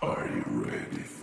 Are you ready?